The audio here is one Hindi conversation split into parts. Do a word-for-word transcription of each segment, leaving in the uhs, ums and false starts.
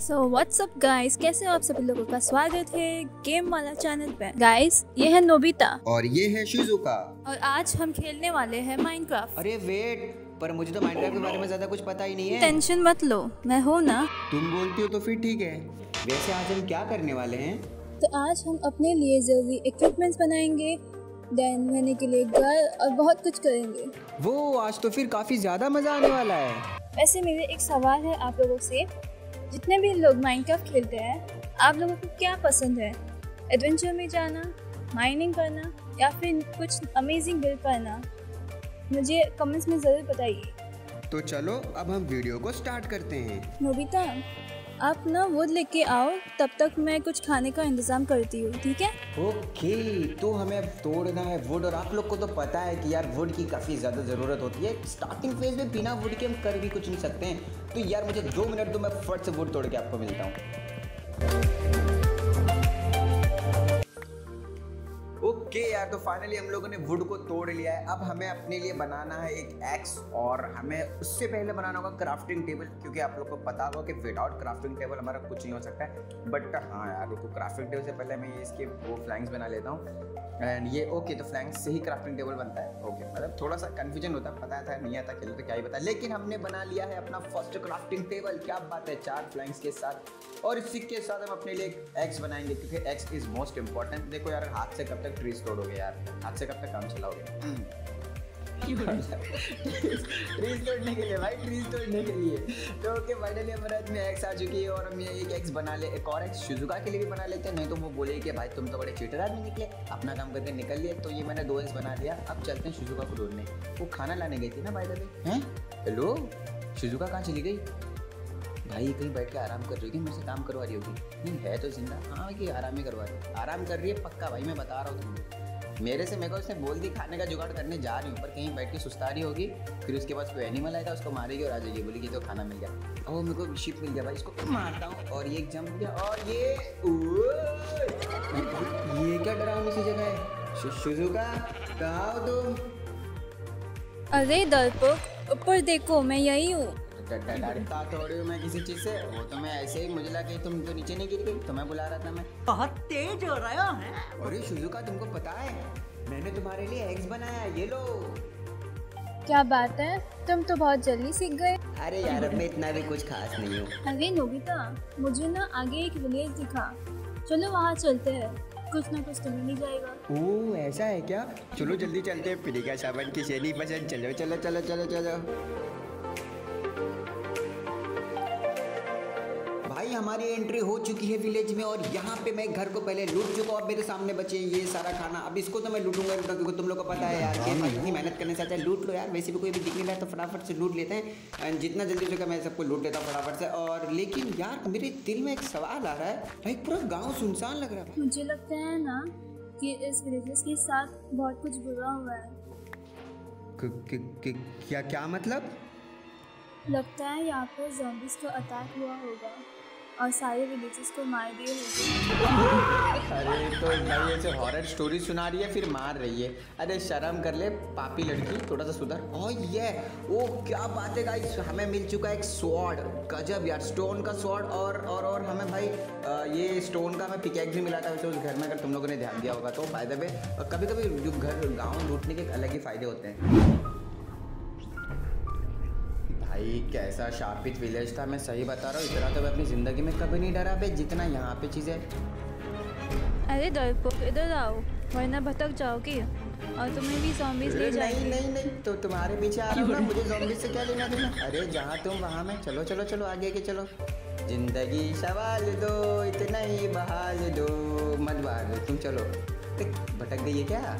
सो व्हाट्सअप गाइस, कैसे हो आप सभी लोगों का स्वागत है गेम वाला चैनल पे। गाइस ये है नोबिता और ये है शिजुका और आज हम खेलने वाले हैं माइनक्राफ्ट। अरे वेट, पर मुझे तो माइनक्राफ्ट के बारे में ज्यादा कुछ पता ही नहीं है। टेंशन मत लो, मैं हूँ ना। तुम बोलती हो तो फिर ठीक है। वैसे आज हम क्या करने वाले हैं? तो आज हम अपने लिए जरूरी इक्विपमेंट्स बनाएंगे, देन रहने के लिए घर और बहुत कुछ करेंगे। वो आज तो फिर काफी ज्यादा मजा आने वाला है। वैसे मेरे एक सवाल है आप लोगों से, जितने भी लोग माइनक्राफ्ट खेलते हैं, आप लोगों को क्या पसंद है? एडवेंचर में जाना, माइनिंग करना या फिर कुछ अमेजिंग बिल्ड करना? मुझे कमेंट्स में ज़रूर बताइए। तो चलो अब हम वीडियो को स्टार्ट करते हैं। नोबिता आप ना वुड लेके आओ, तब तक मैं कुछ खाने का इंतजाम करती हूँ, ठीक है? ओके, तो हमें अब तोड़ना है वुड और आप लोग को तो पता है कि यार वुड की काफ़ी ज़्यादा ज़रूरत होती है। स्टार्टिंग फेज में बिना वुड के हम कर भी कुछ नहीं सकते हैं। तो यार मुझे दो मिनट दो, मैं फट से वुड तोड़ के आपको मिलता हूँ। ओके यार, तो फाइनली हम लोगों ने वुड को तोड़ लिया है। अब हमें अपने लिए बनाना है एक एक्स और हमें उससे पहले बनाना होगा क्राफ्टिंग टेबल, क्योंकि आप लोग को पता होगा कि विदाउट क्राफ्टिंग टेबल हमारा कुछ नहीं हो सकता है। बट हाँ यार, लोग को क्राफ्टिंग टेबल से पहले मैं ये इसके वो फ्लैंक्स बना लेता हूँ एंड ये ओके, तो फ्लैंक्स से ही क्राफ्टिंग टेबल बनता है। ओके, मतलब थोड़ा सा कन्फ्यूजन होता है, पता था नहीं आता खेल तो क्या ही पता, लेकिन हमने बना लिया है अपना फर्स्ट क्राफ्टिंग टेबल। क्या बात है, चार फ्लैंक्स के साथ और इसी के साथ हम अपने लिए एक एक्स बनाएंगे क्योंकि एक्स इज मोस्ट इंपॉर्टेंट। देखो यार, हाथ से कब तक ट्रीज तोड़ोगे यार, हाथ से कब तक काम चलाओगे? ट्रीज तोड़ने के लिए भाई, ट्रीज तोड़ने के लिए। तो ओके, फाइनली हमारे हाथ में एक्स आ चुकी है और हम ये एक एक्स बना ले, एक और एक्स शिजुका के लिए भी बना लेते हैं। नहीं तो वो बोले कि भाई तुम तो बड़े चीटर आदमी निकले, अपना काम करके निकल लिए। तो ये मैंने दो एक्स बना दिया। अब चलते हैं शिजुका को ढूंढने। वो खाना लाने गई थी ना बाय द वे। हैं, हेलो शिजुका कहाँ चली गई? भाई कहीं बैठ के आराम कर रही होगी, मुझसे काम करवा रही होगी। नहीं है तो जिंदा। हाँ कि आराम ही करवा रही है, आराम कर रही है पक्का भाई, मैं बता रहा हूँ तुमको। मेरे से मेरे को उसने बोल दी खाने का जुगाड़ करने जा रही हूँ, पर कहीं बैठ के सुस्ता रही होगी। फिर उसके पास कोई एनिमल आएगा, उसको मारेगी और आ जाएगी, बोलेगी तो खाना मिल गया। अब वो मेरे को शिप मिल गया भाई, इसको मारता हूँ और ये जंप गया और ये ये क्या डरावनी सी जगह है। शिजुका कहाँ हो तुम? अरे डरपोक, ऊपर देखो, मैं यही हूँ। डरता थोड़ी हूँ मैं किसी चीज से, वो तो मैं ऐसे ही, मुझे लगा तुम तो नीचे नहीं गिर गई, तो मैं बुला रहा था। मैं बहुत तेज हो रहा है। अरे शिजुका तुमको पता है मैंने तुम्हारे लिए एग्स बनाया, ये लो। क्या बात है, तुम तो बहुत जल्दी सीख गए। अरे यार अब मैं इतना भी कुछ खास नहीं हूँ। अरे नोबिता, मुझे ना आगे एक विलेज दिखा, चलो वहाँ चलते हैं, कुछ ना कुछ तो मिल जाएगा। ओह ऐसा है क्या, चलो जल्दी चलते हैं। प्रिया सावन की शेरी पसंद, चलो चलो चलो चलो चलो। भाई हमारी एंट्री हो चुकी है विलेज में और यहाँ पे मैं घर को पहले लूट चुका हूँ। अब मेरे सामने बचे ये सारा खाना, अब इसको तो मैं लूटूंगा लूटूंगा क्योंकि तुम लोग को पता है यार कि इतनी मेहनत करने से अच्छा लूट लो यार। वैसे भी कोई भी दिखने लगा तो फटाफट से लूट लेते हैं एंड जितना जल्दी हो सके मैं सबको लूट लेता हूँ फटाफट से। और लेकिन यार मेरे दिल में एक सवाल आ रहा है भाई, पूरा गाँव सुनसान लग रहा है। मुझे लगता है ना कि इस विलेज के साथ बहुत कुछ बुरा हुआ है। क्या क्या मतलब? लगता है यहाँ पर ज़ॉम्बीज़ को अटैक हुआ होगा और सारे विलेजेस को मार दिए होंगे। अरे तो भाई ऐसे हॉरर स्टोरी सुना रही है फिर मार रही है, अरे शर्म कर ले पापी लड़की, थोड़ा सा सुधर। और ये ओ क्या बात है गाइस, हमें मिल चुका है एक स्वॉर्ड, गजब यार, स्टोन का स्वॉर्ड। और और और हमें भाई आ, ये स्टोन का हमें पिकैक्स भी मिला था वैसे उस घर में, अगर तुम लोगों ने ध्यान दिया होगा तो। बाय द वे कभी कभी जो घर गाँव लूटने के अलग ही फ़ायदे होते हैं भाई। कैसा शापित विलेज था, मैं सही बता रहा हूँ, इतना तो मैं अपनी ज़िंदगी में कभी नहीं डरा बे जितना यहाँ पे चीज़ें। अरे डरपोक इधर आओ वरना भटक जाओगे और तुम्हें भी ज़ॉम्बीज़ ले जाएंगे। नहीं नहीं तो तुम्हारे पीछे आ रहा हूँ ना, मुझे ज़ॉम्बीज़ से क्या लेना देना। अरे जहाँ तुम वहाँ मैं, चलो चलो चलो आगे के चलो। जिंदगी सवाल दो, इतना ही बहाल दो, मत बहाल तुम, चलो भटक गई है क्या?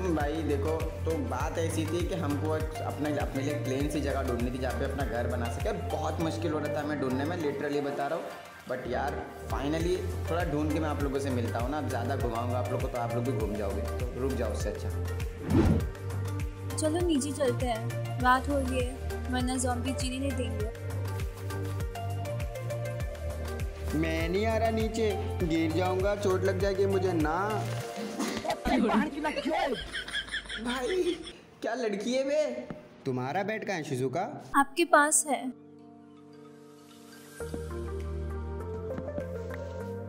भाई देखो तो बात ऐसी थी कि हमको अपने अपने लिए प्लेन सी जगह ढूंढनी थी जहाँ पे अपना घर बना सके। बहुत मुश्किल हो रहा था हमें ढूंढने में, लिटरली बता रहा हूँ। बट यार फाइनली थोड़ा ढूंढ के मैं आप लोगों से मिलता हूँ ना, अब ज़्यादा घुमाऊंगा आप लोग को तो आप लोग भी घूम जाओगे, तो रुक जाओ उससे अच्छा। चलो नीचे चलते हैं, रात हो गई है वरना ज़ॉम्बी चीनी नहीं देंगे। मैं नहीं आ रहा नीचे, गिर जाऊँगा, चोट लग जाएगी मुझे ना। भाई क्या लड़की है बे, तुम्हारा बेड कहाँ है शिजुका? आपके पास है।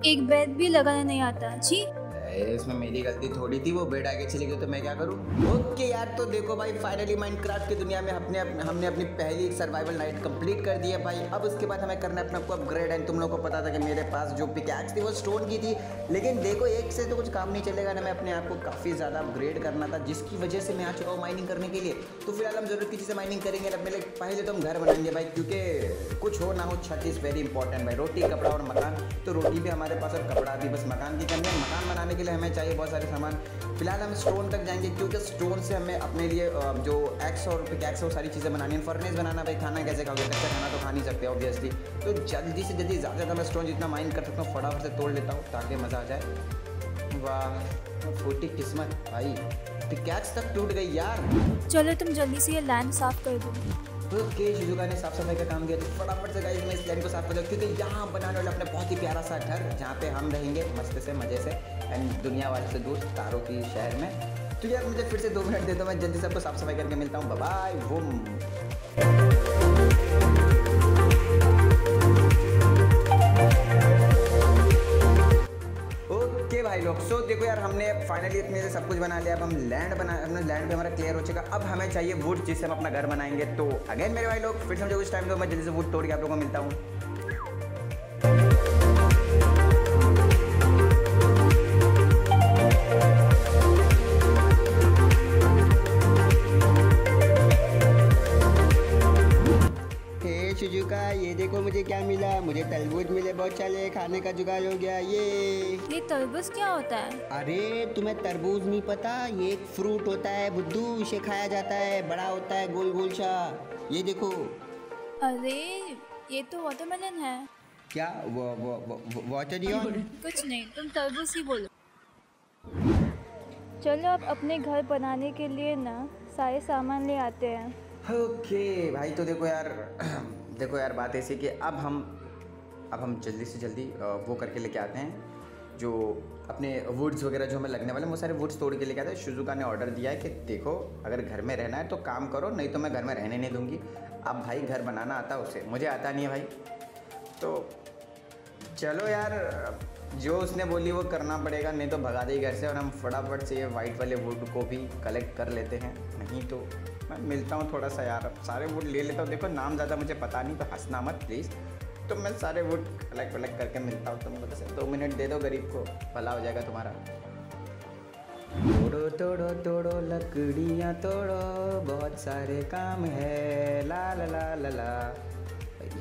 एक बेड भी लगाना नहीं आता। जी इसमें मेरी गलती थोड़ी थी, वो बेड आगे चली गई तो मैं क्या करूं। ओके यार, तो देखो भाई फाइनली माइनक्राफ्ट की दुनिया में हमने हमने अपनी पहली सर्वाइवल नाइट कंप्लीट कर दी है भाई। अब उसके बाद हमें करना है अपने आपको अपग्रेड। एंड तुम लोगों को पता था कि मेरे पास जो पिकैक्स थी वो स्टोन की थी, लेकिन देखो एक से तो कुछ काम नहीं चलेगा ना, मैं अपने आप को काफ़ी ज़्यादा अपग्रेड करना था, जिसकी वजह से मैं आ चुका हूँ माइनिंग करने के लिए। तो फिलहाल हम जरूरत की चीज़ें माइनिंग करेंगे। अपने लिए पहले तो हम घर बनाएंगे भाई, क्योंकि कुछ हो ना हो छत इज़ वेरी इंपॉर्टेंट भाई। रोटी, कपड़ा और मकान, तो रोटी भी हमारे पास और कपड़ा भी। बस मकान की कमी है, मकान बनाने के लिए हमें चाहिए बहुत सारे सामान। फिलहाल हम स्टोन तक जाएंगे क्योंकि स्टोन से हमें अपने लिए जो एक्स और पिकैक्स वो सारी चीज़ें बनानी है। फर्नेस बनाना भाई, खाना कैसे खाओगे, कच्चा खाना तो खा नहीं सकते ऑब्वियसली। तो जल्दी से जल्दी ज़्यादा ज़्यादा मैं स्टोन जितना माइन कर सकता हूँ फटाफट से तोड़ लेता हूँ ताकि मज़ा आ जाए। वाह छोटी किस्मत भाई, पिकैक्स तक टूट गई यार। चलो तुम जल्दी से ये लैंड साफ कर दो। ओके, शिजुका ने साफ सफाई का काम किया तो फटाफट से गाइस मैं इस लैंड को साफ कर दूँ, क्योंकि यहाँ बनाने वाला अपने बहुत ही प्यारा सा घर जहाँ पे हम रहेंगे मस्त से मज़े से एंड दुनिया वाले से दूर तारों की शहर में। तो यार मुझे फिर से दो मिनट दे दो, मैं जल्दी सबको साफ सफाई करके मिलता हूँ। बाय बुम। भाई लोग सो देखो यार, हमने फाइनली अपने से सब कुछ बना लिया। अब हम लैंड बना हमने लैंड भी हमारा क्लियर हो चुका। अब हमें चाहिए वुड, जिससे हम अपना घर बनाएंगे। तो अगेन मेरे भाई लोग फिर से मुझे कुछ टाइम दो, मैं जल्दी से वुड तोड़ के आप लोगों को मिलता हूँ। शिजुका ये देखो मुझे क्या मिला, मुझे तरबूज मिले बहुत सारे, खाने का जुगाड़ हो गया। ये ये तरबूज क्या होता है? अरे तुम्हें तरबूज नहीं पता? ये एक फ्रूट होता है बुद्धू, इसे खाया जाता है, बड़ा होता है गोल गोल सा। ये देखो। अरे ये तो वाटरमेलन है क्या? वो वो, वो, वो वाटरमेलन कुछ नहीं, तुम तरबूज ही बोलो। चलो अब अपने घर बनाने के लिए ना सारे सामान ले आते हैं। ओके भाई, तो देखो यार देखो यार बात ऐसी कि अब हम अब हम जल्दी से जल्दी वो करके लेके आते हैं जो अपने वुड्स वगैरह जो हमें लगने वाले हैं, वो सारे वुड्स तोड़ के लेके आते हैं। शिजुका ने ऑर्डर दिया है कि देखो अगर घर में रहना है तो काम करो, नहीं तो मैं घर में रहने नहीं दूंगी। अब भाई घर बनाना आता उसे, मुझे आता नहीं है भाई। तो चलो यार जो उसने बोली वो करना पड़ेगा, नहीं तो भगा दे घर से। और हम फटाफट से ये वाइट वाले वुड को भी कलेक्ट कर लेते हैं, नहीं तो मैं मिलता हूँ थोड़ा सा यार। सारे वुड ले लेता हूँ, देखो नाम ज़्यादा मुझे पता नहीं तो हंसना मत प्लीज़। तो मैं सारे वुड कलेक्ट कलेक्ट करके मिलता हूँ तुमको। जैसे दो मिनट दे दो गरीब को, भला हो जाएगा तुम्हारा। तोड़ो तोड़ो तोड़ो लकड़ियाँ तोड़ो, बहुत सारे काम है, ला ला ला ला ला।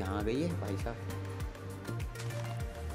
यहाँ गई है भाई साहब।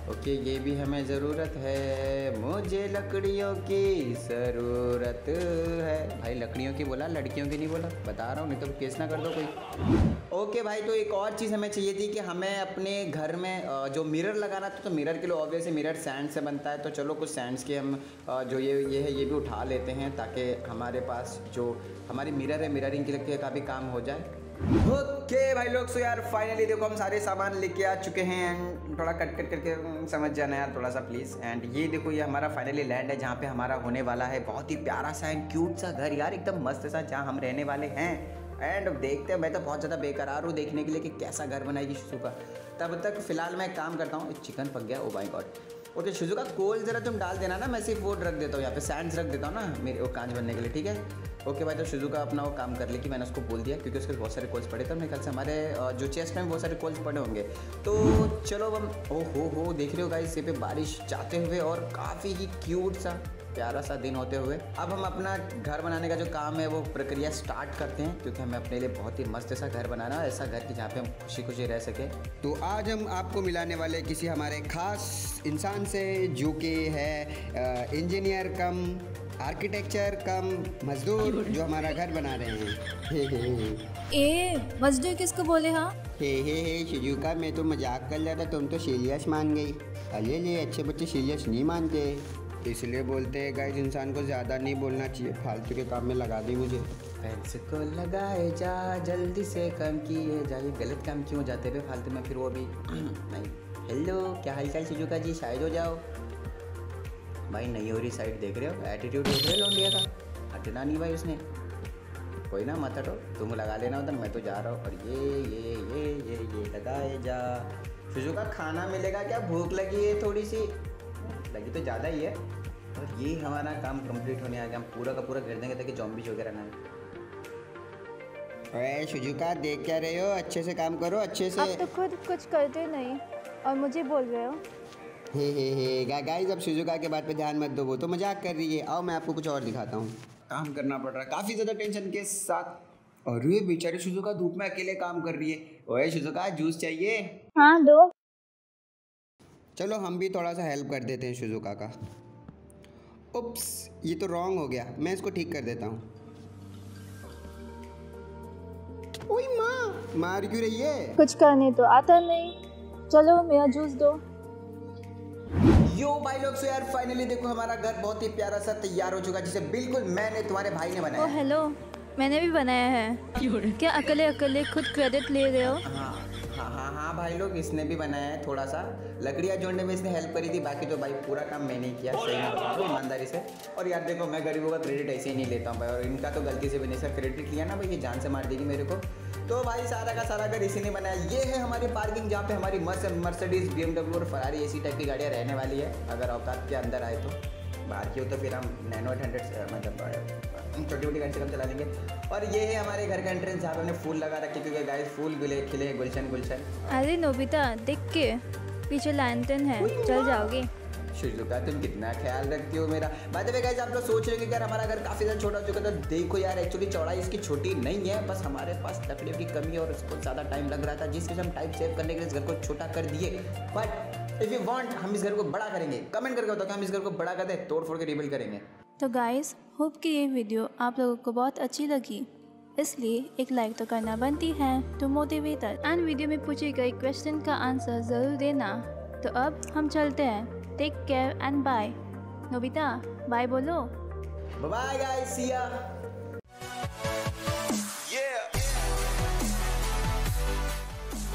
ओके, ये भी हमें ज़रूरत है, मुझे लकड़ियों की ज़रूरत है। भाई लकड़ियों की बोला, लड़कियों की नहीं बोला, बता रहा हूँ, नहीं तो केस ना कर दो कोई। ओके भाई, तो एक और चीज़ हमें चाहिए थी कि हमें अपने घर में जो मिरर लगाना था, तो मिरर के लिए ऑब्वियसली मिरर सैंड से बनता है। तो चलो कुछ सैंड्स के हम जो ये ये है ये भी उठा लेते हैं, ताकि हमारे पास जो हमारी मिरर है मिररिंग के लिए काफ़ी काम हो जाए। ओके okay, भाई लोग सो यार फाइनली देखो हम सारे सामान लेके आ चुके हैं। एंड थोड़ा कट कट करके समझ जाना यार थोड़ा सा प्लीज़। एंड ये देखो ये हमारा फाइनली लैंड है जहाँ पे हमारा होने वाला है बहुत ही प्यारा सा एंड क्यूट सा घर यार, एकदम मस्त सा, जहाँ हम रहने वाले हैं। एंड देखते हैं, मैं तो बहुत ज़्यादा बेकरार हूँ देखने के लिए कि कैसा घर बनाएगी शिजुका। तब तक फिलहाल मैं काम करता हूँ। चिकन पक गया, oh my god. Okay Shizuka, कोल ज़रा तुम डाल देना ना, मैं सिर्फ वो रख देता हूँ यहाँ पे, सैंड्स रख देता हूँ ना मेरे वो कांच बनने के लिए, ठीक है? ओके भाई, तो शिजुका अपना वो काम कर ले कि मैंने उसको बोल दिया, क्योंकि उसके बहुत सारे कॉल्स पड़े थे। हमने कल से हमारे जो चेस्ट में बहुत सारे कॉल्स पड़े होंगे। तो चलो हम ओ हो हो देख रहे हो गाइस यहाँ पे बारिश जाते हुए, और काफ़ी ही क्यूट सा प्यारा सा दिन होते हुए। अब हम अपना घर बनाने का जो काम है वो प्रक्रिया स्टार्ट करते हैं, क्योंकि हमें अपने लिए बहुत ही मस्त ऐसा घर बनाना है, ऐसा घर कि जहाँ पे हम खुशी खुशी रह सके। तो आज हम आपको मिलाने वाले किसी हमारे खास इंसान से, जो कि है इंजीनियर कम आर्किटेक्चर कम मजदूर, जो हमारा घर बना रहे हैं। ए मजदूर किसको बोले? हाँ हे हे हे शिजुका, मैं तो मजाक कर रहा था, तुम तो सीरियस मान गई। अरे ले, अच्छे बच्चे सीरियस नहीं मानते, इसलिए बोलते हैं गाइस इंसान को ज़्यादा नहीं बोलना चाहिए। फालतू के काम में लगा दी मुझे। फैंस को लगाए जा, जल्दी से काम किए जा। गलत काम क्यों जाते हुए फालतू में, फिर वो भी नहीं। हेलो, क्या हाल चाल शिजुका जी? शायद हो जाओ भाई, नहीं हो रही साइड देख रहे हो, एटीट्यूड देख रहे हो लौंडिया का, हटना नहीं भाई उसने। कोई ना, मत हटो, तुम लगा लेना उधर, मैं तो जा रहा हूँ। और ये ये ये ये ये लगाए जा। शिजुका खाना मिलेगा क्या? भूख लगी है थोड़ी सी। लगी तो ज़्यादा ही है। और ये हमारा काम कंप्लीट होने आ गया, हम पूरा का पूरा घेर देंगे ताकि जॉम्बीज वगैरह ना आए। अरे शिजुका देख क्या रहे हो, अच्छे से काम करो अच्छे से। आप तो खुद कुछ करते नहीं और मुझे बोल रहे हो। हे हे हे गाइस, अब शिजुका के बात पे ध्यान मत दो, वो तो मजाक कर रही है। आओ मैं आपको कुछ और दिखाता हूँ। काम करना पड़ रहा है काफ़ी ज़्यादा टेंशन के साथ। और ये बेचारी शिजुका धूप में अकेले काम कर रही है। ओए शिजुका, जूस चाहिए? हाँ दो। चलो हम भी थोड़ा सा हेल्प कर देते हैं शिजुका का। उप्स, ये तो रॉन्ग हो गया, मैं इसको ठीक कर देता हूँ। ओए माँ, मार क्यों रही है? कुछ करने तो आता नहीं। चलो मेरा जूस दो। यो भाई लोग, सो यार फाइनली देखो हमारा घर बहुत ही प्यारा सा तैयार हो चुका, जिसे बिल्कुल मैंने तुम्हारे भाई ने बनाया। ओ हेलो, मैंने भी बनाया है। क्या अकेले अकेले खुद क्रेडिट ले रहे हो? हाँ हाँ हाँ हाँ भाई लोग, इसने भी बनाया है। थोड़ा सा लकड़ियाँ जोड़ने में इसने हेल्प करी थी, बाकी तो भाई पूरा काम मैंने किया सही ईमानदारी से। और यार देखो, मैं गरीबों का क्रेडिट ऐसे ही नहीं लेता हूँ भाई, और इनका तो गलती से भी नहीं। सर क्रेडिट लिया ना भाई, ये जान से मार देगी मेरे को। तो भाई सारा का सारा घर इसी ने बनाया। ये है हमारी पार्किंग, जहाँ पे हमारी मर्सिडीज, बी एम डब्ल्यू और फरारी ऐसी टाइप की गाड़ियाँ रहने वाली है, अगर औकात के अंदर आए तो। बाहर की हो तो फिर हम नैनो हंड्रेड मतलब छोटी मोटी गाड़ी से कम चला देंगे। और ये है हमारे घर का एंट्रेंस, जहाँ हमने फूल लगा रखे क्योंकि गाइस फूल खिले खिले गुलशन गुलशन। अरे नोबिता देख के, पीछे लैंटर्न है, चल जाओगे? शिजुका तुम कितना ख्याल रखती हो मेरा। बाय द वे गाइस, आप लोग सोच रहे हो कि यार हमारा घर काफ़ी ज़्यादा छोटा हो चुका है, तो देखो यार एक्चुअली चौड़ाई इसकी छोटी नहीं है, बस हमारे पास लकड़ियों की कमी है और उसको ज़्यादा टाइम लग रहा था, जिस वजह से हम टाइम सेव करने के लिए इस घर को छोटा कर दिए। बट इफ़ यू वांट, हम इस घर को बड़ा करेंगे। कमेंट करके बताओ कि हम इस घर को बड़ा कर दें, तोड़ फोड़ के रिबिल्ड करेंगे। तो गाइस होप कि ये वीडियो आप लोगों को बहुत अच्छी लगी, इसलिए एक लाइक तो करना बनती है to motivate us. And video में पूछे गए क्वेश्चन का आंसर ज़रूर देना। तो अब हम चलते हैं। Take care and bye. Nobita, bye bolo. Bye bye guys, see ya.